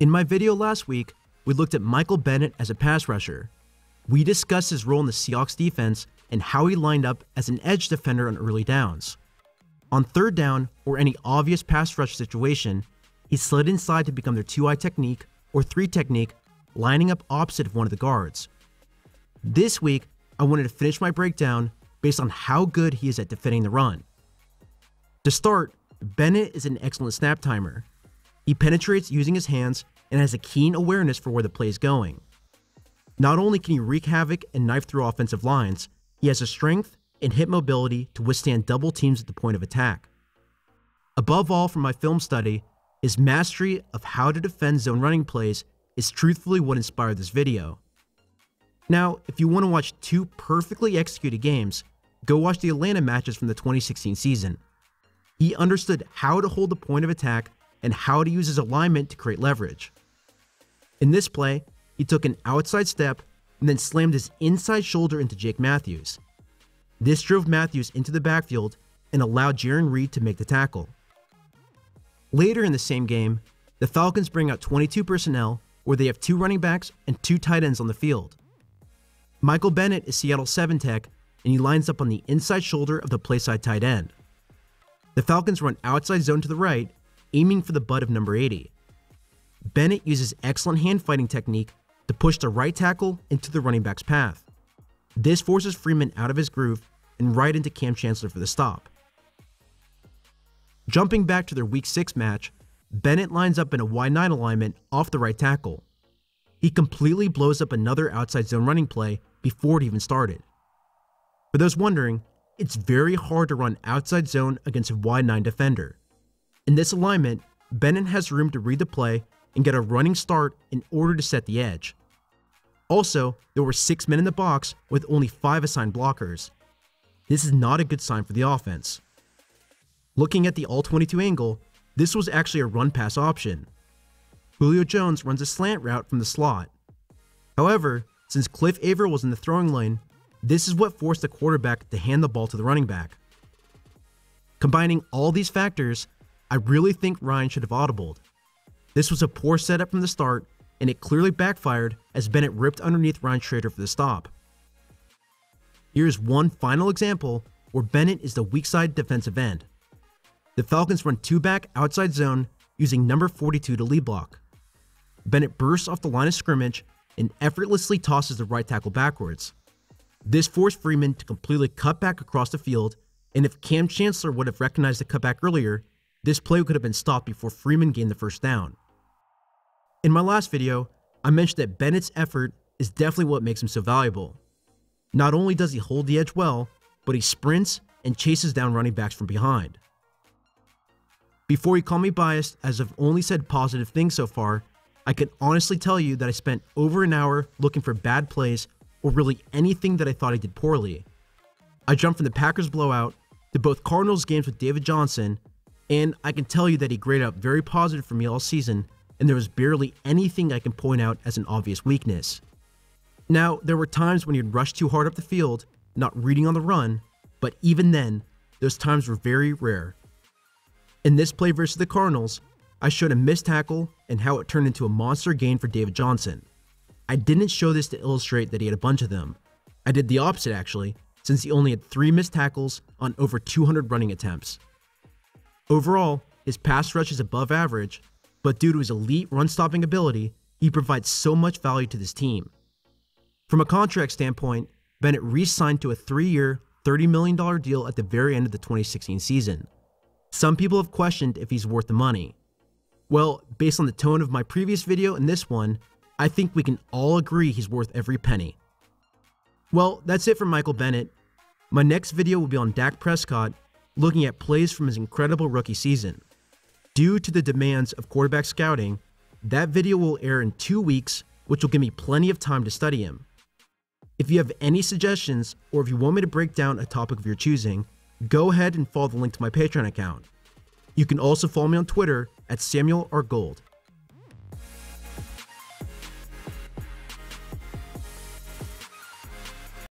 In my video last week, we looked at Michael Bennett as a pass rusher. We discussed his role in the Seahawks defense and how he lined up as an edge defender on early downs. On third down or any obvious pass rush situation, he slid inside to become their two-eye technique or three technique, lining up opposite of one of the guards. This week, I wanted to finish my breakdown based on how good he is at defending the run. To start, Bennett is an excellent snap timer. He penetrates using his hands and has a keen awareness for where the play is going. Not only can he wreak havoc and knife through offensive lines, he has the strength and hip mobility to withstand double teams at the point of attack. Above all, from my film study, his mastery of how to defend zone running plays is truthfully what inspired this video. Now, if you want to watch two perfectly executed games, go watch the Atlanta matches from the 2016 season. He understood how to hold the point of attack and how to use his alignment to create leverage. In this play, he took an outside step and then slammed his inside shoulder into Jake Matthews. This drove Matthews into the backfield and allowed Jarron Reed to make the tackle. Later in the same game, the Falcons bring out 22 personnel where they have two running backs and two tight ends on the field. Michael Bennett is Seattle 7 tech, and he lines up on the inside shoulder of the playside tight end. The Falcons run outside zone to the right, aiming for the butt of number 80. Bennett uses excellent hand fighting technique to push the right tackle into the running back's path. This forces Freeman out of his groove and right into Cam Chancellor for the stop. Jumping back to their Week 6 match, Bennett lines up in a Y9 alignment off the right tackle. He completely blows up another outside zone running play before it even started. For those wondering, it's very hard to run outside zone against a Y9 defender. In this alignment, Bennett has room to read the play and get a running start in order to set the edge. Also, there were 6 men in the box with only 5 assigned blockers. This is not a good sign for the offense. Looking at the all-22 angle, this was actually a run-pass option. Julio Jones runs a slant route from the slot. However, since Cliff Avril was in the throwing lane, this is what forced the quarterback to hand the ball to the running back. Combining all these factors, I really think Ryan should have audibled. This was a poor setup from the start, and it clearly backfired as Bennett ripped underneath Ryan Schraeder for the stop. Here's one final example where Bennett is the weak side defensive end. The Falcons run 2-back outside zone using number 42 to lead block. Bennett bursts off the line of scrimmage and effortlessly tosses the right tackle backwards. This forced Freeman to completely cut back across the field, and if Cam Chancellor would have recognized the cutback earlier, this play could have been stopped before Freeman gained the first down. In my last video, I mentioned that Bennett's effort is definitely what makes him so valuable. Not only does he hold the edge well, but he sprints and chases down running backs from behind. Before you call me biased, as I've only said positive things so far, I can honestly tell you that I spent over an hour looking for bad plays or really anything that I thought I did poorly. I jumped from the Packers blowout to both Cardinals games with David Johnson, and I can tell you that he graded out very positive for me all season, and there was barely anything I can point out as an obvious weakness. Now, there were times when he'd rush too hard up the field, not reading on the run, but even then, those times were very rare. In this play versus the Cardinals, I showed a missed tackle and how it turned into a monster gain for David Johnson. I didn't show this to illustrate that he had a bunch of them. I did the opposite actually, since he only had 3 missed tackles on over 200 running attempts. Overall, his pass rush is above average, but due to his elite run-stopping ability, he provides so much value to this team. From a contract standpoint, Bennett re-signed to a 3-year, $30 million deal at the very end of the 2016 season. Some people have questioned if he's worth the money. Well, based on the tone of my previous video and this one, I think we can all agree he's worth every penny. Well, that's it for Michael Bennett. My next video will be on Dak Prescott, looking at plays from his incredible rookie season. Due to the demands of quarterback scouting, that video will air in 2 weeks, which will give me plenty of time to study him. If you have any suggestions, or if you want me to break down a topic of your choosing, go ahead and follow the link to my Patreon account. You can also follow me on Twitter at SamuelRGold.